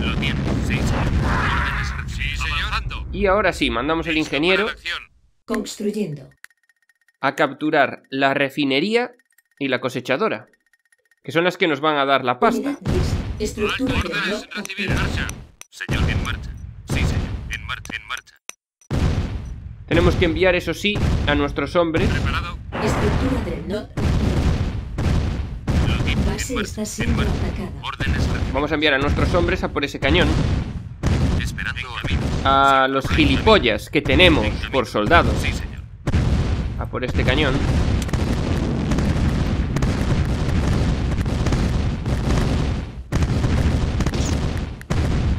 Lo tienes. Sí, señor. Y ahora sí, mandamos al ingeniero construyendo a capturar la refinería y la cosechadora, que son las que nos van a dar la pasta. Estructura de marcha. Señor, en marcha. Sí, señor, en marcha, en marcha. Tenemos que enviar, eso sí, a nuestros hombres. Preparado. Estructura del NOD. Base está siendo atacada. Órdenes. Vamos a enviar a nuestros hombres a por ese cañón. Esperando a los gilipollas que tenemos por soldados. Sí, señor. A por este cañón.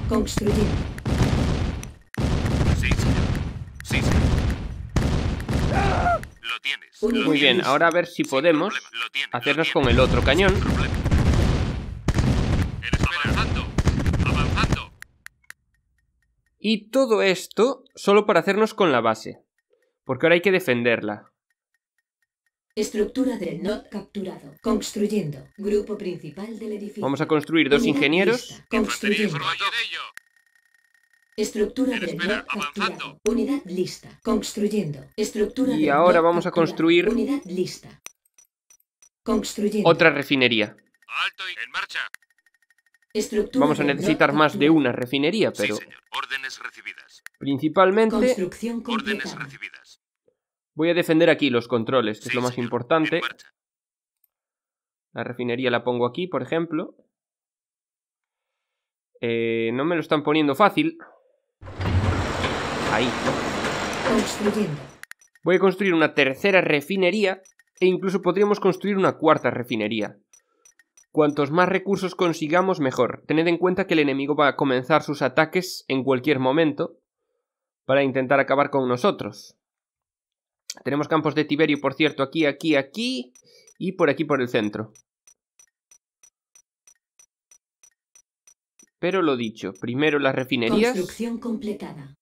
Construyendo. Sí, señor. Sí, señor. Lo tienes. Muy bien, ahora a ver si podemos hacernos con el otro cañón. Avanzando, avanzando. Y todo esto solo para hacernos con la base, porque ahora hay que defenderla. Estructura del NOD capturado. Construyendo. Grupo principal del edificio. Vamos a construir dos ingenieros. Construyendo. Estructura del NOD capturado. Unidad lista. Construyendo. Estructura del NOD. Y ahora vamos a construir. Unidad lista. Construyendo. Otra refinería. Alto y en marcha. Estructura. Vamos a necesitar más de una refinería, pero. Sí, señor. Órdenes recibidas. Principalmente. Construcción completa. Órdenes recibidas. Voy a defender aquí los controles, que sí, es lo más importante. La refinería la pongo aquí, por ejemplo. No me lo están poniendo fácil. Ahí. Construyendo. Voy a construir una tercera refinería e incluso podríamos construir una cuarta refinería. Cuantos más recursos consigamos, mejor. Tened en cuenta que el enemigo va a comenzar sus ataques en cualquier momento para intentar acabar con nosotros. Tenemos campos de Tiberio, por cierto, aquí, aquí, aquí y por aquí por el centro. Pero lo dicho, primero las refinerías. Construcción completada.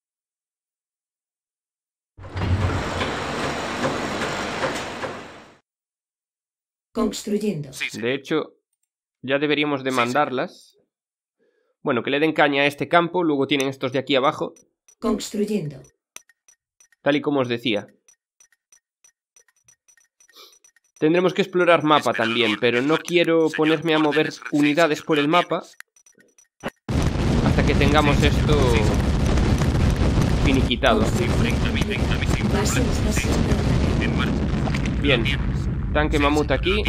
Construyendo. De hecho, ya deberíamos demandarlas. Bueno, que le den caña a este campo, luego tienen estos de aquí abajo. Construyendo. Tal y como os decía. Tendremos que explorar mapa también, pero no quiero ponerme a mover unidades por el mapa hasta que tengamos esto finiquitado. Bien, tanque mamut aquí.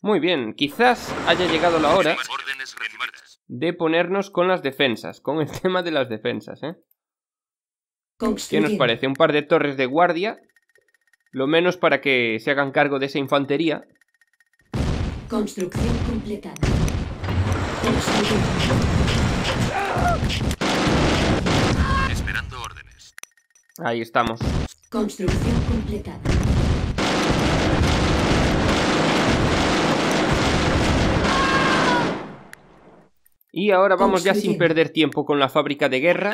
Muy bien, quizás haya llegado la hora de ponernos con las defensas, con el tema de las defensas, ¿eh? ¿Qué nos parece? Un par de torres de guardia, lo menos para que se hagan cargo de esa infantería. Construcción completada. Esperando órdenes. Ahí estamos. Construcción completada. Y ahora vamos ya sin perder tiempo con la fábrica de guerra,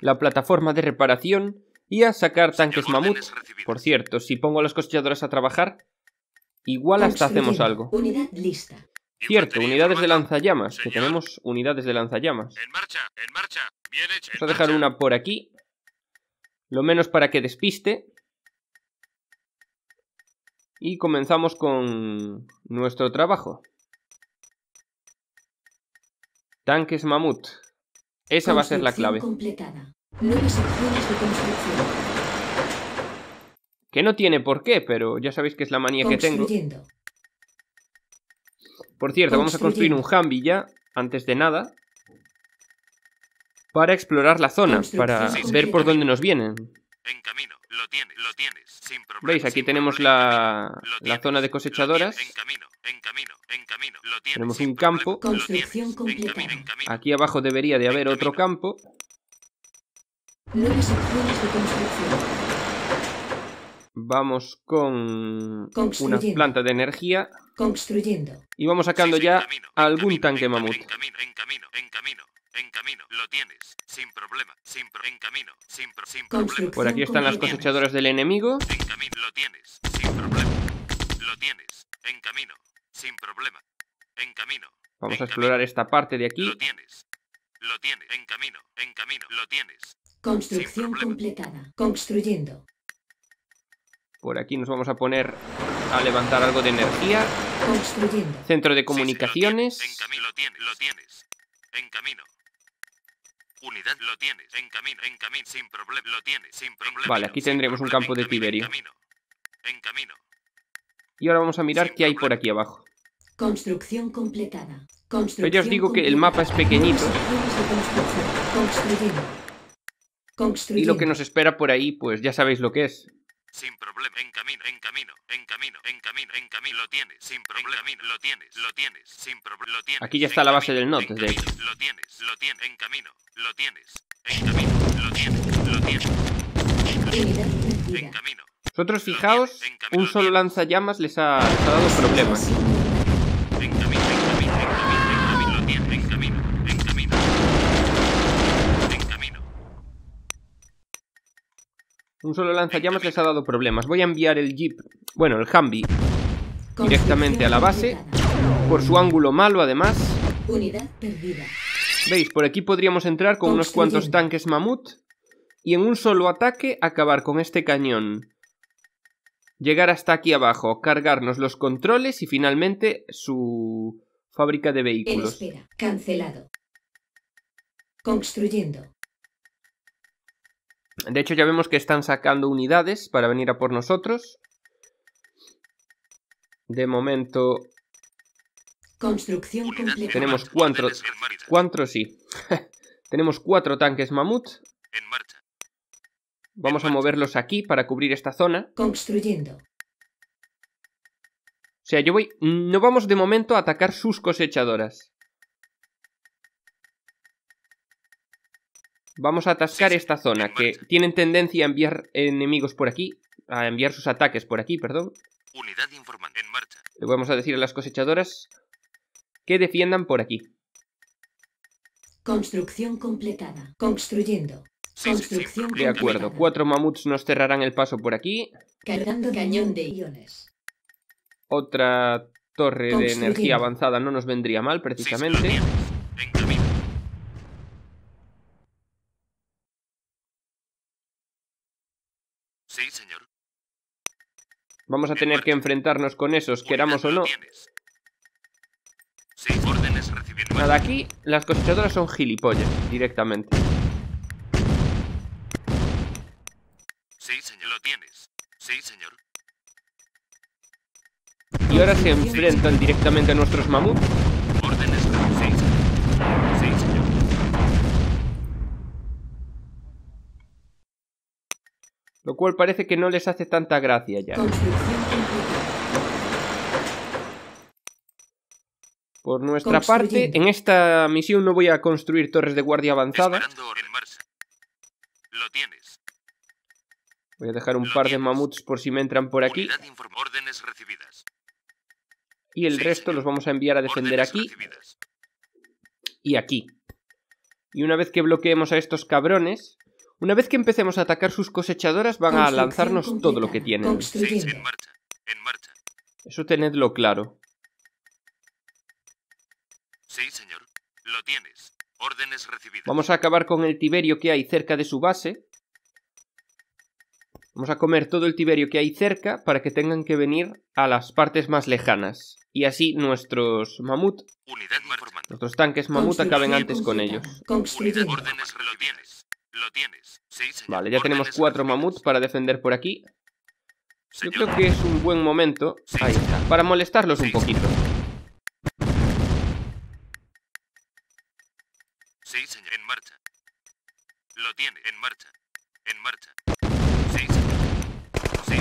la plataforma de reparación y a sacar tanques mamut. Por cierto, si pongo a las cosechadoras a trabajar, igual hasta hacemos algo. Cierto, unidades de lanzallamas, que tenemos unidades de lanzallamas. Vamos a dejar una por aquí, lo menos para que despiste. Y comenzamos con nuestro trabajo. Tanques mamut. Esa va a ser la clave. Que no tiene por qué, pero ya sabéis que es la manía que tengo. Por cierto, vamos a construir un Humvee ya, antes de nada. Para explorar la zona, para ver por dónde nos vienen. ¿Veis? Aquí tenemos la zona de cosechadoras. Tenemos un campo. Aquí abajo debería de haber otro campo. Vamos con unas plantas de energía. Construyendo. Y vamos sacando algún tanque mamut. En camino, lo tienes, sin problema, sin problema. Por aquí están las cosechadoras del enemigo. En camino, lo tienes, sin problema. Lo tienes, en camino, sin problema. En camino. Vamos a explorar esta parte de aquí. Lo tienes, en camino, lo tienes. Construcción completada. Construyendo. Por aquí nos vamos a poner a levantar algo de energía. Construyendo. Centro de comunicaciones. En camino, lo tienes. En camino. Unidad, lo tienes. En camino, sin problema. Lo tienes, sin problema. Vale, aquí tendremos un campo de Tiberio. En camino. Y ahora vamos a mirar qué hay por aquí abajo. Construcción completada. Pero ya os digo que el mapa es pequeñito. Construyendo. Y lo que nos espera por ahí, pues ya sabéis lo que es. Sin problema, en camino, lo tienes, sin problema, lo tienes, sin problema, lo tienes. Aquí ya está la base del NOD, de hecho. Lo tienes, en camino. Vosotros fijaos, un solo lanzallamas les ha dado problemas. Un solo lanzallamas les ha dado problemas. Voy a enviar el jeep, bueno, el Humvee, directamente a la base. Por su ángulo malo, además. Unidad perdida. ¿Veis? Por aquí podríamos entrar con unos cuantos tanques mamut. Y en un solo ataque acabar con este cañón. Llegar hasta aquí abajo, cargarnos los controles y finalmente su fábrica de vehículos. En espera. Cancelado. Construyendo. De hecho ya vemos que están sacando unidades para venir a por nosotros. De momento construcción completa. Tenemos cuatro tanques mamut. Vamos a moverlos aquí para cubrir esta zona. Construyendo. O sea, no vamos de momento a atacar sus cosechadoras. Vamos a atascar esta zona, que tienen tendencia a enviar enemigos por aquí, a enviar sus ataques por aquí, perdón. Unidad informante en marcha. Le vamos a decir a las cosechadoras que defiendan por aquí. Construcción completada. Construyendo. Construcción completada. De acuerdo, 4 mamuts nos cerrarán el paso por aquí. Cargando cañón de iones. Otra torre de energía avanzada no nos vendría mal, precisamente. Sí, señor. Vamos a tener que enfrentarnos con esos, queramos o no. Nada, aquí las cosechadoras son gilipollas, directamente. Sí, señor, lo tienes. Sí, señor. Y ahora se enfrentan directamente a nuestros mamuts. Lo cual parece que no les hace tanta gracia ya. Por nuestra parte, en esta misión no voy a construir torres de guardia avanzada. Voy a dejar un par de mamuts por si me entran por aquí. Y el resto los vamos a enviar a defender aquí. Y aquí. Y una vez que bloqueemos a estos cabrones... Una vez que empecemos a atacar sus cosechadoras, van a lanzarnos todo lo que tienen. En marcha. Eso tenedlo claro. Sí, señor. Lo tienes. Órdenes recibidas. Vamos a acabar con el tiberio que hay cerca de su base. Vamos a comer todo el tiberio que hay cerca para que tengan que venir a las partes más lejanas. Y así nuestros mamut, nuestros tanques mamut acaben antes con ellos. Órdenes recibidas. Lo tienes. Sí, señor. Vale, ya tenemos 4 mamuts para defender por aquí. Yo creo que es un buen momento. Ahí está, para molestarlos un poquito. Sí, señor, en marcha. Lo tiene, en marcha. Sí, señor. Sí,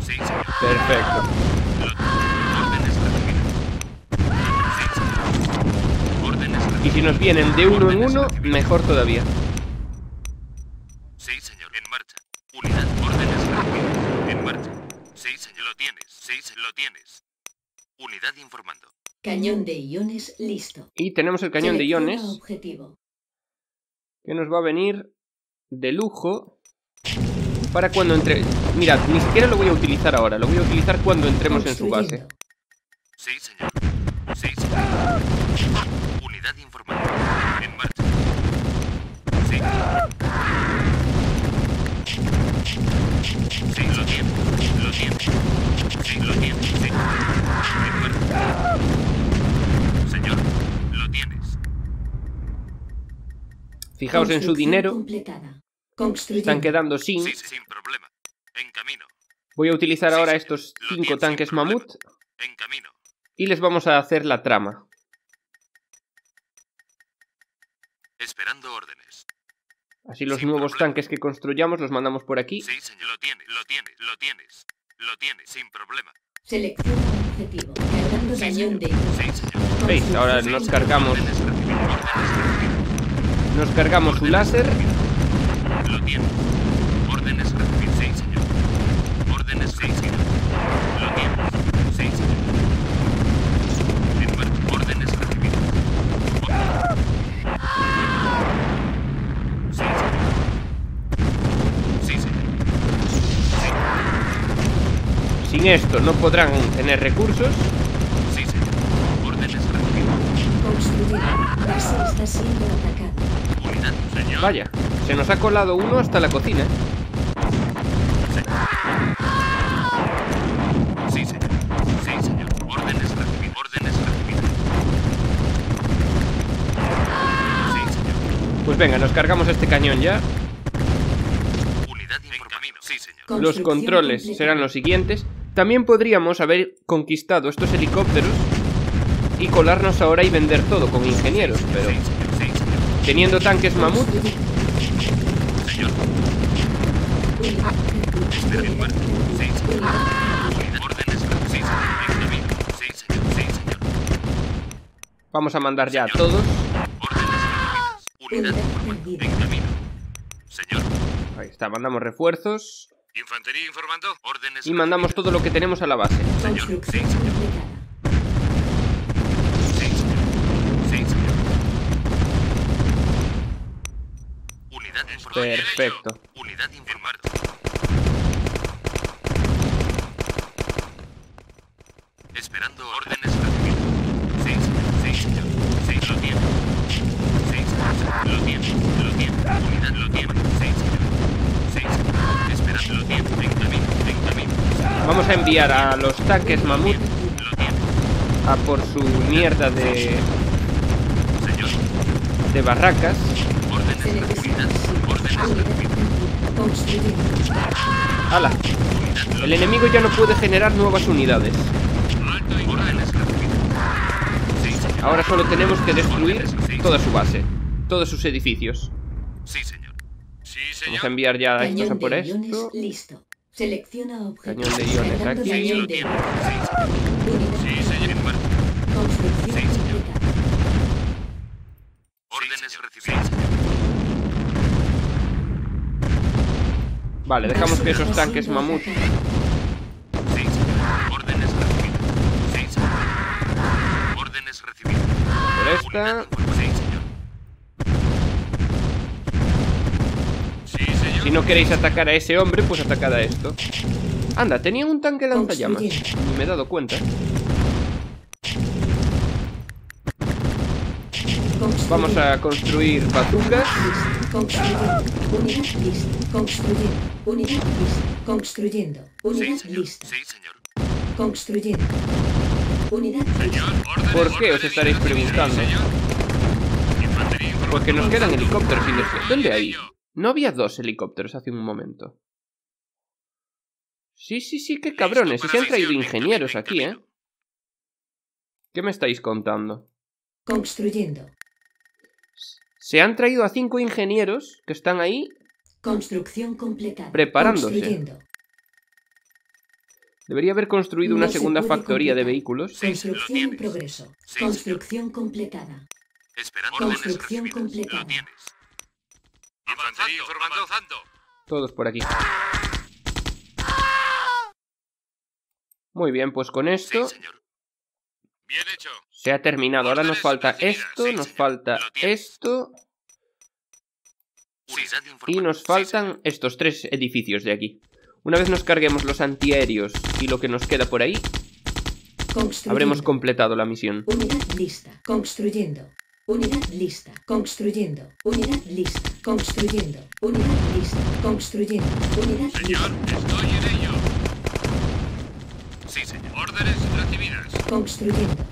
señor. Perfecto. Y si nos vienen de uno en uno, mejor todavía. 6 lo tienes, 6 lo tienes. Unidad informando. Cañón de iones listo. Y tenemos el cañón de iones. Objetivo. Que nos va a venir de lujo. Para cuando entre... Mirad, ni siquiera lo voy a utilizar ahora. Lo voy a utilizar cuando entremos en su base. Sí, señor. Sí, señor. Unidad informando. En marcha. Sí. Sí, lo tiene. Lo tiene. Sí, lo tiene. Sí. En marcha. Señor, lo tienes. Fijaos en su dinero. Completada. Están quedando sin. Sí, sí, sin problema. En camino. Voy a utilizar ahora estos 5 tanques mamut. En camino. Y les vamos a hacer la trama. Esperando órdenes. Así los nuevos tanques que construyamos los mandamos por aquí. Sí, señor. Lo tiene, lo tiene, lo tienes. Lo tiene, sin problema. Selecciona objetivo. Cargando cañón de... Sí, señor. ¿Veis? Ahora nos cargamos. Nos cargamos su láser. Lo tiene. Órdenes recibidas. Sí, señor. Órdenes 6, señor. Lo tiene. 6, señor. En marcha. Órdenes recibidas. Sí, señor. Sí, señor. Sin esto no podrán tener recursos. Sí, señor. Órdenes recibidas. Construida. Casa está siendo atacada. Unidad, señor. Vaya. Se nos ha colado uno hasta la cocina. Sí, señor. Sí, señor. Órdenes recibidas. Órdenes recibidas. Sí, señor. Pues venga, nos cargamos este cañón ya. Unidad en camino. Sí, señor. Los controles serán los siguientes. También podríamos haber conquistado estos helicópteros y colarnos ahora y vender todo con ingenieros, pero... Teniendo tanques mamut... Vamos a mandar ya a todos. Ahí está, mandamos refuerzos. Y mandamos todo lo que tenemos a la base. Perfecto. Unidad informando. Esperando órdenes recibidas. 6, lo tiene. 6, lo tiene, lo tiene. Unidad lo tiene. 6, esperando, lo tiene. En camino, en camino. Vamos a enviar a los tanques mamut a por su mierda de... de barracas. Órdenes recibidas. ¡Hala! El enemigo ya no puede generar nuevas unidades. Ahora solo tenemos que destruir toda su base, todos sus edificios. Vamos a enviar ya a estos a por esto. Cañón de iones aquí. Órdenes recibidas. Vale, dejamos que esos tanques mamut. Órdenes recibidas. 6. Órdenes recibidas. Por esta. Si no queréis atacar a ese hombre, pues atacad a esto. Anda, tenía un tanque lanzallamas. Y me he dado cuenta. Vamos a construir bazucas. ¿Por qué os estaréis preguntando? Porque nos quedan helicópteros y... ¿Dónde hay? ¿No había 2 helicópteros hace un momento? Sí, sí, sí, qué cabrones. Y se han traído ingenieros aquí, ¿eh? ¿Qué me estáis contando? Construyendo. Se han traído a 5 ingenieros que están ahí. Construcción completada. Preparándose. Debería haber construido una segunda factoría de vehículos. Construcción en progreso. Construcción completada. Construcción completada. Todos por aquí. Muy bien, pues con esto... Sí, señor. Bien hecho. Se ha terminado. Ahora nos falta esto, nos falta esto... Y nos faltan estos tres edificios de aquí. Una vez nos carguemos los antiaéreos y lo que nos queda por ahí, habremos completado la misión. Unidad lista, construyendo. Unidad lista, construyendo. Unidad lista, construyendo. Unidad lista, construyendo. Unidad lista. Señor, estoy en ello. Sí, señor. Órdenes recibidas. Construyendo.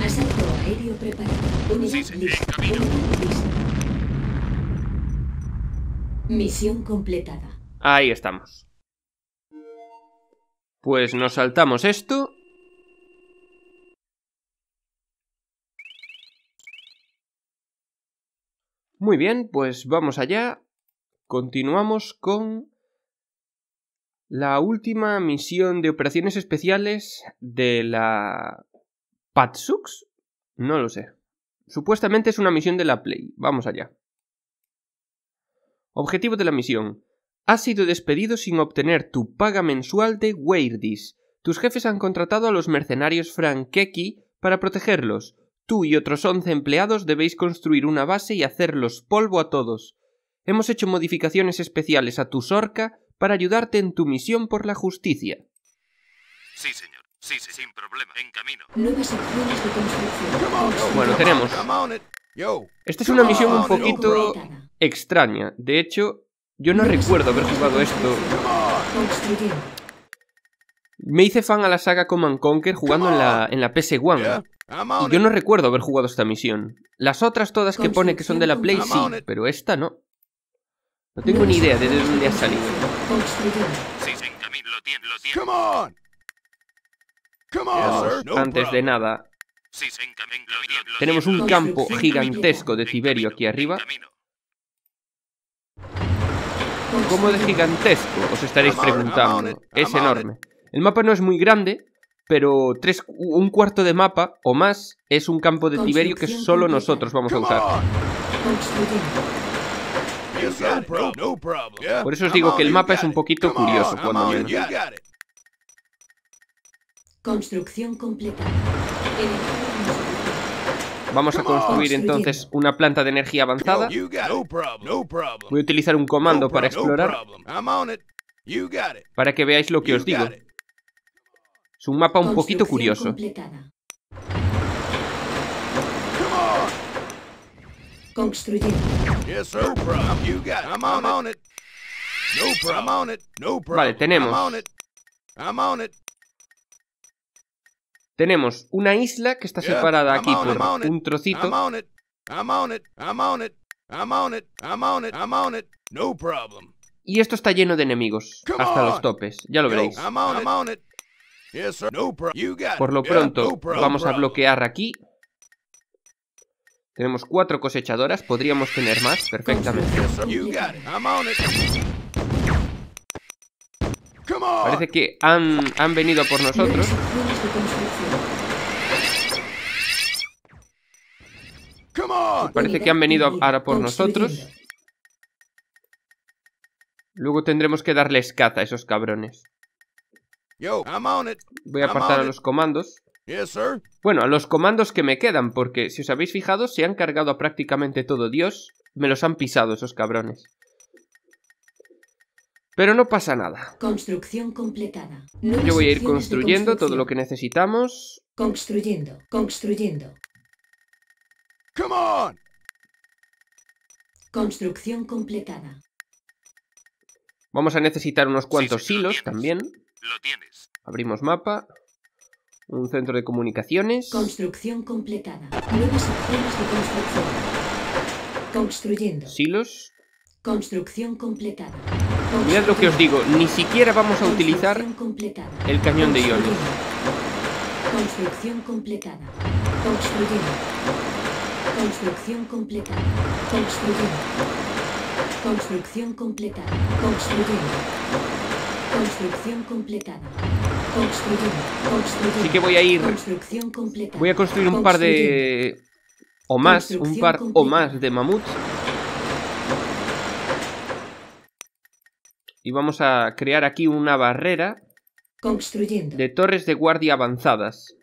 Asalto aéreo preparado. Unidad lista. Unidad lista. Misión completada. Ahí estamos. Pues nos saltamos esto. Muy bien, pues vamos allá. Continuamos con la última misión de operaciones especiales de la Patsux. No lo sé. Supuestamente es una misión de la Play. Vamos allá. Objetivo de la misión. Has sido despedido sin obtener tu paga mensual de Weirdis. Tus jefes han contratado a los mercenarios Frankeki para protegerlos. Tú y otros 11 empleados debéis construir una base y hacerlos polvo a todos. Hemos hecho modificaciones especiales a tu Sorca para ayudarte en tu misión por la justicia. Sí, señor. Sí, sí, sin problema. En camino. Nuevas opciones de construcción. Bueno, tenemos... Esta es una misión un poquito... extraña. De hecho, yo no recuerdo haber jugado esto. Me hice fan a la saga Command Conquer jugando en la PS1. Y yo no recuerdo haber jugado esta misión. Las otras todas que pone que son de la Play, sí, pero esta no. No tengo ni idea de dónde ha salido. Antes de nada, tenemos un campo gigantesco de Tiberio aquí arriba. ¿Cómo de gigantesco? Os estaréis preguntando. Es enorme. El mapa no es muy grande, pero un cuarto de mapa o más es un campo de Tiberio que solo nosotros vamos a usar. Por eso os digo que el mapa es un poquito curioso, cuando menos. Construcción completa. Vamos a construir entonces una planta de energía avanzada. Voy a utilizar un comando para explorar, para que veáis lo que os digo. Es un mapa un poquito curioso. Vale, tenemos una isla que está separada aquí por un trocito. Y esto está lleno de enemigos, hasta los topes, ya lo veréis. Por lo pronto, vamos a bloquear aquí. Tenemos 4 cosechadoras, podríamos tener más perfectamente. Parece que han venido por nosotros. Parece que han venido ahora por nosotros. Luego tendremos que darles caza a esos cabrones. Voy a apartar a los comandos. Bueno, a los comandos que me quedan, porque si os habéis fijado, se han cargado a prácticamente todo Dios. Me los han pisado esos cabrones. Pero no pasa nada. Construcción completada. Yo voy a ir construyendo todo lo que necesitamos. Construyendo, construyendo. Come on. Construcción completada. Vamos a necesitar unos cuantos silos también. Abrimos mapa. Un centro de comunicaciones. Construcción completada. Nuevas opciones de construcción. Construyendo. Silos. Construcción completada. Mirad lo que os digo, ni siquiera vamos a utilizar el cañón de iones. Construcción completada. Construyendo. Construcción completada. Construyendo. Construcción completada. Construyendo. Construcción completada. Construyendo. Construyendo. Así que voy a ir. Voy a construir un par de. O más. Un par o más de mamuts. Y vamos a crear aquí una barrera Construyendo. De torres de guardia avanzadas.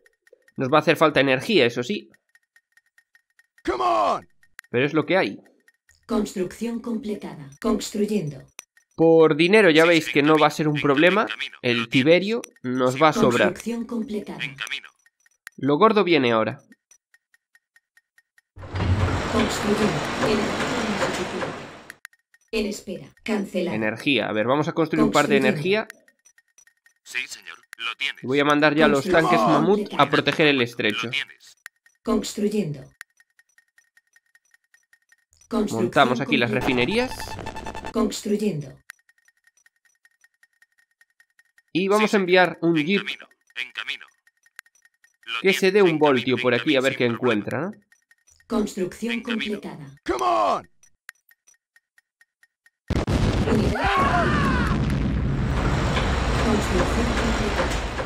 Nos va a hacer falta energía, eso sí. Come on. Pero es lo que hay. Construcción completada. Construyendo. Por dinero ya veis que no va a ser un problema. El Tiberio nos va a sobrar. Construcción completada. Lo gordo viene ahora. Construyendo. En espera, cancelar. Energía, a ver, vamos a construir un par de energía. Sí, señor, lo tienes. Voy a mandar ya los tanques mamut a proteger el estrecho. Construyendo. Montamos aquí las refinerías. Construyendo. Y vamos a enviar un jeep que se dé un voltio por aquí a ver qué encuentra, ¿no? Construcción completada. ¡Come on!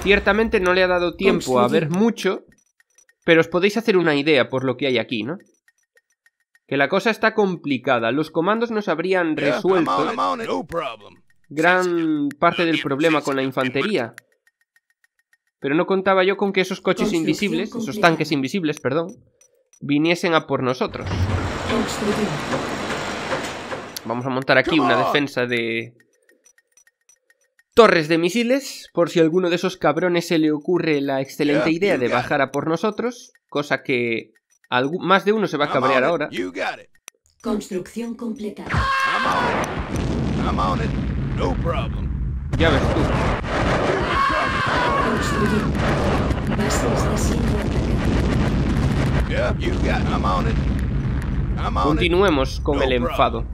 Ciertamente no le ha dado tiempo a ver mucho, pero os podéis hacer una idea por lo que hay aquí, ¿no? Que la cosa está complicada. Los comandos nos habrían resuelto gran parte del problema con la infantería, pero no contaba yo con que esos coches invisibles, esos tanques invisibles, perdón, viniesen a por nosotros. Vamos a montar aquí una defensa de torres de misiles, por si a alguno de esos cabrones se le ocurre la excelente idea de bajar a por nosotros, cosa que más de uno se va a cabrear ahora. Construcción completada. Ya ves tú. Continuemos con el enfado.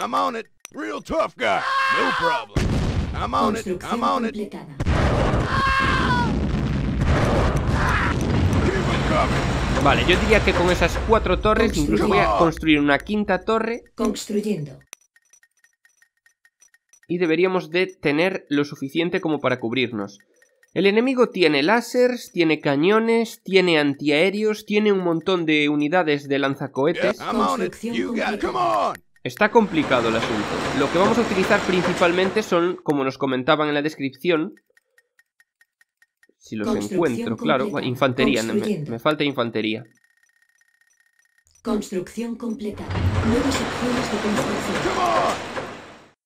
I'm on it, real tough guy. No problem. I'm on it. I'm on it. Keep it coming. Vale, yo diría que con esas cuatro torres incluso voy a construir una quinta torre. Construyendo. Y deberíamos de tener lo suficiente como para cubrirnos. El enemigo tiene lásers, tiene cañones, tiene antiaéreos, tiene un montón de unidades de lanzacohetes. Está complicado el asunto. Lo que vamos a utilizar principalmente son, como nos comentaban en la descripción, si los encuentro, claro, infantería. Me falta infantería. Construcción completada. Nuevas opciones de construcción.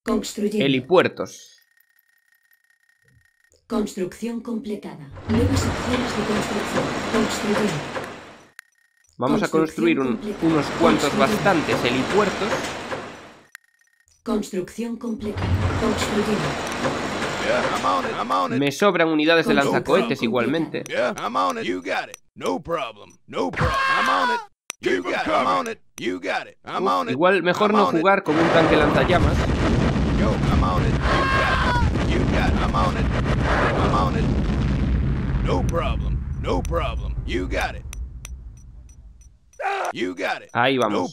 Construyendo. Helipuertos. Construcción completada. Nuevas opciones de construcción. Construyendo. Vamos a construir unos cuantos bastantes helipuertos. Construcción completa. Construyendo. Me sobran unidades de lanzacohetes igualmente. Igual mejor no jugar con un tanque lanzallamas. Ahí vamos.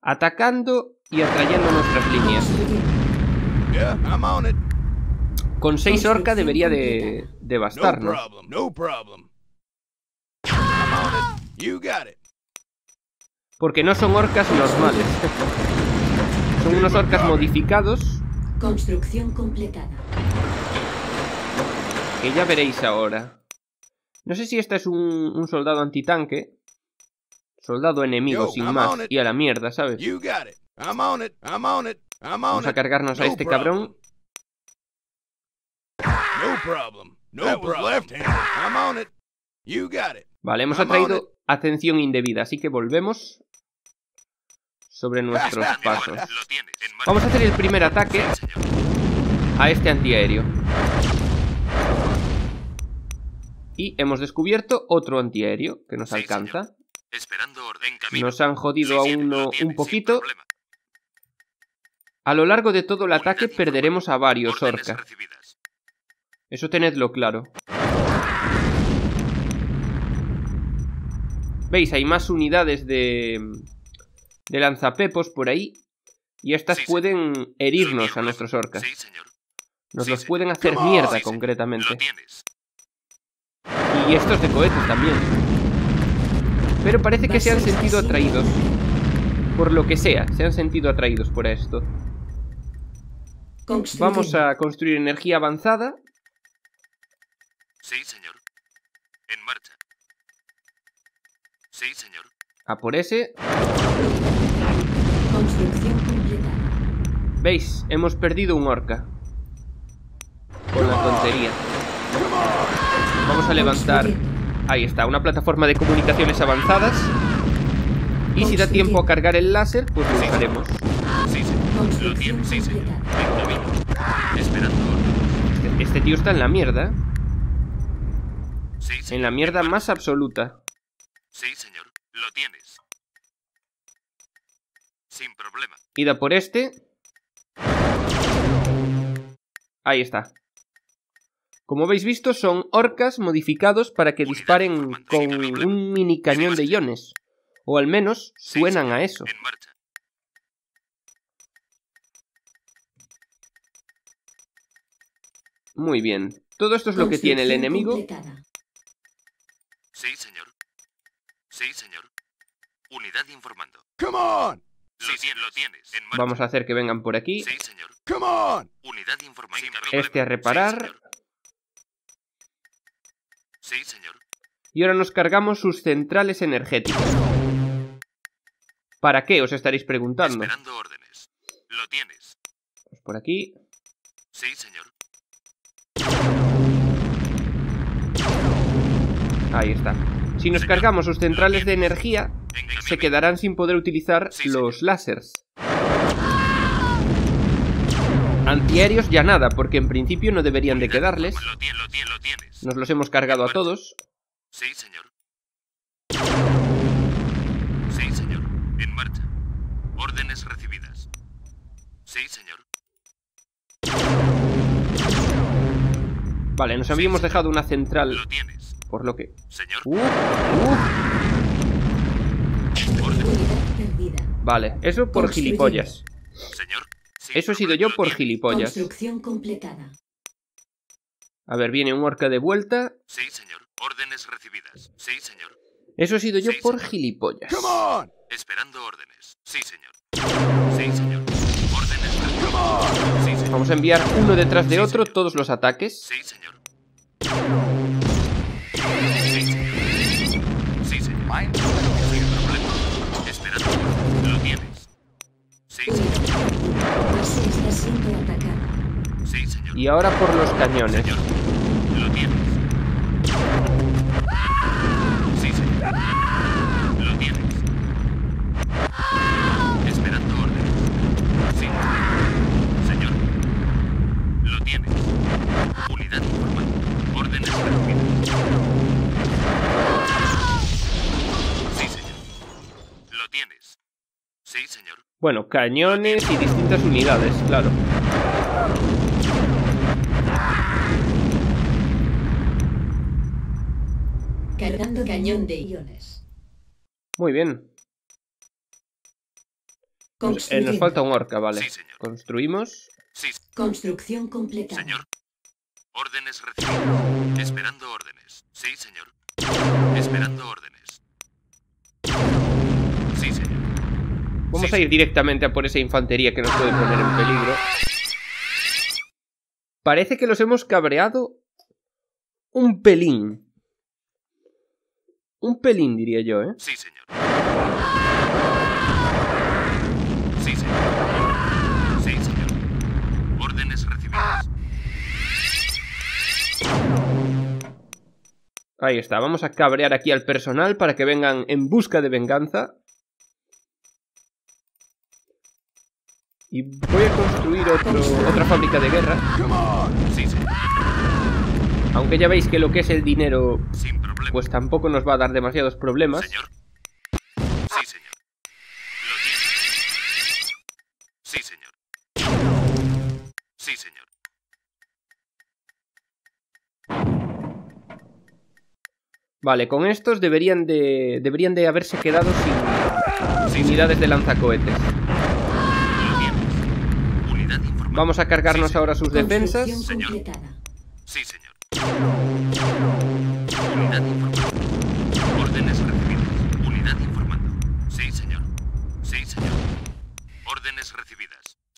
Atacando y atrayendo nuestras líneas. Con 6 orcas debería de bastarnos. Porque no son orcas normales. Son unos orcas modificados. Construcción completada. Que ya veréis ahora. No sé si este es un soldado antitanque. Soldado enemigo sin más. Y a la mierda, ¿sabes? Vamos a cargarnos a este cabrón. Vale, hemos atraído atención indebida, así que volvemos sobre nuestros pasos. Vamos a hacer el primer ataque a este antiaéreo. Y hemos descubierto otro antiaéreo que nos alcanza. Nos han jodido a uno un poquito. A lo largo de todo el ataque perderemos a varios orcas. Eso tenedlo claro. ¿Veis? Hay más unidades de lanzapepos por ahí. Y estas pueden herirnos a nuestros orcas. Nos los pueden hacer mierda concretamente. Y estos de cohetes también. Pero parece que se han sentido atraídos. Por lo que sea, se han sentido atraídos por esto. Vamos a construir energía avanzada. Sí, señor. En marcha. Sí, señor. A por ese. Construcción completada. ¿Veis? Hemos perdido un orca. Con la tontería. Vamos a levantar. Ahí está, una plataforma de comunicaciones avanzadas. Y si da tiempo a cargar el láser, pues lo haremos. Sí, sí. Lo tiene, sí, sí. Esperando. Este tío está en la mierda. Sí, sí. En la mierda más absoluta. Sí, señor. Lo tienes. Sin problema. Ida por este. Ahí está. Como habéis visto, son orcas modificados para que disparen con un mini cañón de iones. O al menos suenan a eso. Muy bien. Todo esto es lo que tiene el enemigo. Sí, señor. Sí, señor. Unidad informando. ¡Come on! Sí, sí, lo tienes. Vamos a hacer que vengan por aquí. Sí, señor. ¡Come on! Unidad informando. Este a reparar. Sí, señor. Y ahora nos cargamos sus centrales energéticas. ¿Para qué? Os estaréis preguntando. Esperando órdenes. Lo tienes. Pues por aquí. Sí, señor. Ahí está. Si nos cargamos sus centrales de energía, se quedarán sin poder utilizar los láseres. Antiaéreos ya nada, porque en principio no deberían de quedarles. Nos los hemos cargado a todos. Sí, señor. Sí, señor. En marcha. Órdenes recibidas. Sí, señor. Vale, nos habíamos dejado una central. Lo tienes. Por lo que... Señor. Vale, eso por gilipollas. Señor. Eso he sido yo por gilipollas. Construcción completada. A ver, viene un orca de vuelta. Sí, señor. Órdenes recibidas. Sí, señor. Eso he sido yo por gilipollas. Come on. Esperando órdenes. Sí, señor. Sí, señor. Órdenes recibidas. Sí, señor. Vamos a enviar uno detrás de otro todos los ataques. Sí, señor. Y ahora por los cañones. Señor, lo tienes. Sí, señor. Lo tienes. Esperando órdenes. Sí, señor. Lo tienes. Unidad informada. Órdenes recibidas. Sí, señor. Lo tienes. Sí, señor. Bueno, cañones y distintas unidades, claro. Cargando cañón de iones. Muy bien. Pues, nos falta un orca, vale. Sí, construimos. Sí. Construcción completa. Señor. Órdenes recibidas. Esperando órdenes. Sí, señor. Esperando órdenes. Sí, señor. Vamos a ir directamente a por esa infantería que nos puede poner en peligro. Parece que los hemos cabreado un pelín. Un pelín, diría yo, ¿eh? Sí, señor. Sí, señor. Sí, señor. Órdenes recibidas. Ahí está. Vamos a cabrear aquí al personal para que vengan en busca de venganza. Y voy a construir otra fábrica de guerra. Sí, señor. Aunque ya veis que lo que es el dinero... Sin problema. Pues tampoco nos va a dar demasiados problemas. ¿Señor? Sí, señor. Lo tienes. Sí, señor. Sí, señor. Vale, con estos deberían de haberse quedado sin unidades de lanzacohetes. Lo tienes. Unidad informada. Vamos a cargarnos ahora sus defensas. Señor. Sí, señor. Unidad informando. Órdenes recibidas. Unidad informando. Sí, señor. Sí, señor. Órdenes recibidas.